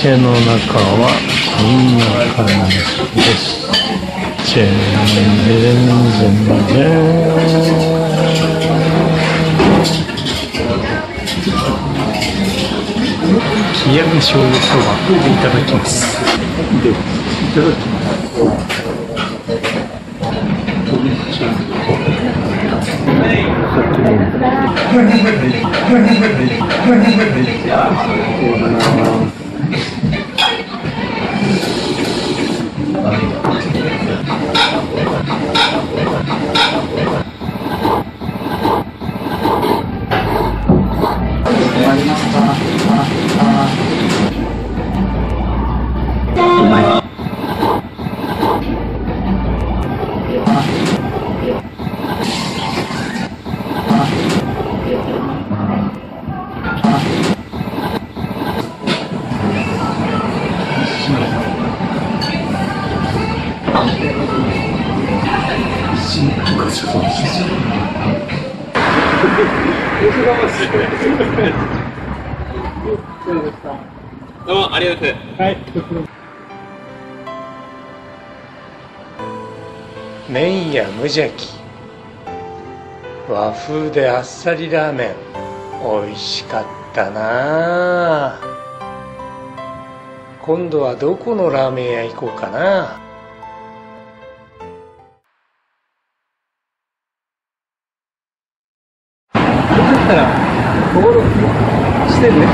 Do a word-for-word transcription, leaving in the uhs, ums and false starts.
手の中はこんな感じです。全然全然。冷やみしょうゆそばいただきます。で、いただきます。どうもありがとうございます。はい。麺や無邪気。和風であっさりラーメン。美味しかったな。今度はどこのラーメン屋行こうかな。ここの支店ね。